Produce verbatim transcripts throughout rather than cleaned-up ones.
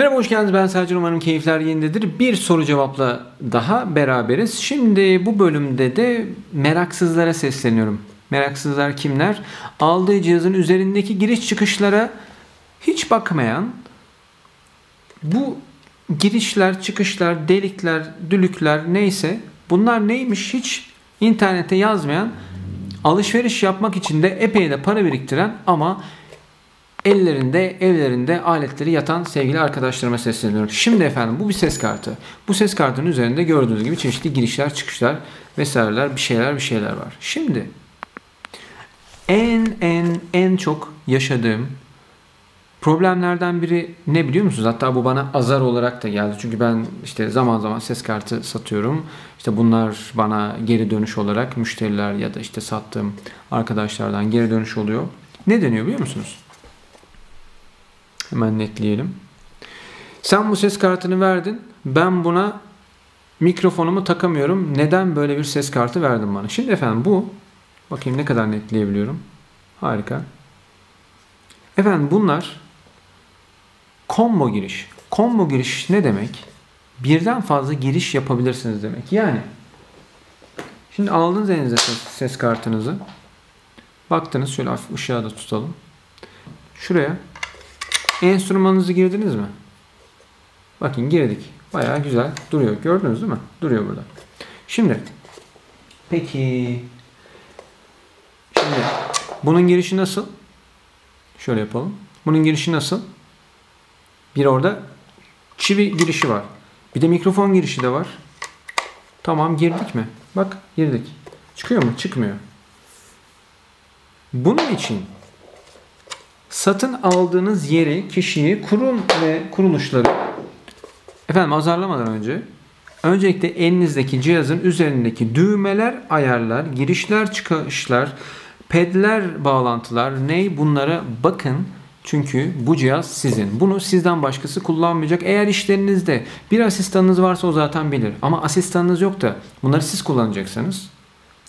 Merhaba, hoş geldiniz. Ben Sercan, umarım keyifler yerindedir. Bir soru cevapla daha beraberiz. Şimdi bu bölümde de meraksızlara sesleniyorum. Meraksızlar kimler? Aldığı cihazın üzerindeki giriş çıkışlara hiç bakmayan, bu girişler, çıkışlar, delikler, dülükler neyse bunlar neymiş hiç internete yazmayan, alışveriş yapmak için de epey de para biriktiren ama ellerinde, evlerinde aletleri yatan sevgili arkadaşlarıma sesleniyorum. Şimdi efendim, bu bir ses kartı. Bu ses kartının üzerinde gördüğünüz gibi çeşitli girişler, çıkışlar vesaireler, bir şeyler bir şeyler var. Şimdi en en en çok yaşadığım problemlerden biri ne biliyor musunuz? Hatta bu bana azar olarak da geldi. Çünkü ben işte zaman zaman ses kartı satıyorum. İşte bunlar bana geri dönüş olarak müşteriler ya da işte sattığım arkadaşlardan geri dönüş oluyor. Ne deniyor biliyor musunuz? Hemen netleyelim. Sen bu ses kartını verdin. Ben buna mikrofonumu takamıyorum. Neden böyle bir ses kartı verdin bana? Şimdi efendim bu. Bakayım ne kadar netleyebiliyorum. Harika. Efendim bunlar combo giriş. Combo giriş ne demek? Birden fazla giriş yapabilirsiniz demek. Yani şimdi aldınız elinize ses, ses kartınızı. Baktınız, şöyle hafif ışığa da tutalım. Şuraya enstrümanınızı girdiniz mi? Bakın girdik. Bayağı güzel duruyor. Gördünüz değil mi? Duruyor burada. Şimdi peki şimdi bunun girişi nasıl? Şöyle yapalım. Bunun girişi nasıl? Bir orada çivi girişi var. Bir de mikrofon girişi de var. Tamam, girdik mi? Bak girdik. Çıkıyor mu? Çıkmıyor. Bunun için satın aldığınız yeri, kişiyi, kurum ve kuruluşları efendim azarlamadan önce öncelikle elinizdeki cihazın üzerindeki düğmeler, ayarlar, girişler, çıkışlar, pedler, bağlantılar ne, bunlara bakın. Çünkü bu cihaz sizin. Bunu sizden başkası kullanmayacak. Eğer işlerinizde bir asistanınız varsa o zaten bilir. Ama asistanınız yok da bunları siz kullanacaksınız.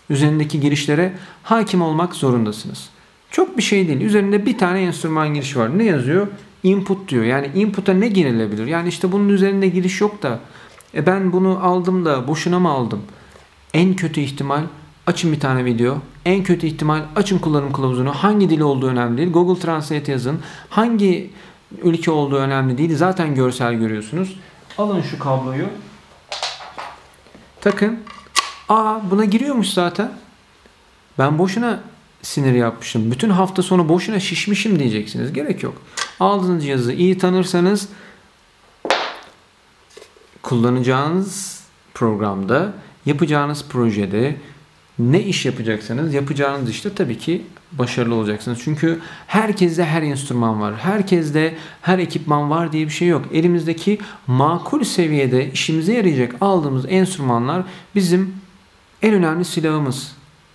Üzerindeki girişlere hakim olmak zorundasınız. Çok bir şey değil. Üzerinde bir tane enstrüman girişi var. Ne yazıyor? Input diyor. Yani input'a ne girilebilir? Yani işte bunun üzerinde giriş yok da e ben bunu aldım da boşuna mı aldım? En kötü ihtimal açın bir tane video. En kötü ihtimal açın kullanım kılavuzunu. Hangi dil olduğu önemli değil. Google Translate yazın. Hangi ülke olduğu önemli değil. Zaten görsel görüyorsunuz. Alın şu kabloyu. Takın. Aa, buna giriyormuş zaten. Ben boşuna sinir yapmışım. Bütün hafta sonu boşuna şişmişim diyeceksiniz. Gerek yok. Aldığınız cihazı iyi tanırsanız kullanacağınız programda, yapacağınız projede ne iş yapacaksanız yapacağınız işte tabii ki başarılı olacaksınız. Çünkü herkeste her enstrüman var. Herkeste her ekipman var diye bir şey yok. Elimizdeki makul seviyede işimize yarayacak aldığımız enstrümanlar bizim en önemli silahımız.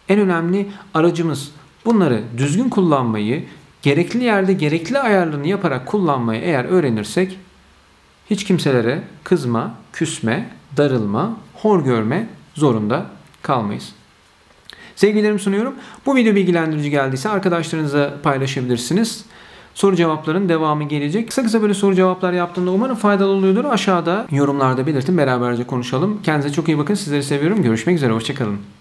En önemli aracımız. Bunları düzgün kullanmayı, gerekli yerde gerekli ayarlarını yaparak kullanmayı eğer öğrenirsek hiç kimselere kızma, küsme, darılma, hor görme zorunda kalmayız. Sevgilerimi sunuyorum. Bu video bilgilendirici geldiyse arkadaşlarınıza paylaşabilirsiniz. Soru cevapların devamı gelecek. Kısa kısa böyle soru cevaplar yaptığımda umarım faydalı oluyordur. Aşağıda yorumlarda belirtin. Beraberce konuşalım. Kendinize çok iyi bakın. Sizleri seviyorum. Görüşmek üzere. Hoşça kalın.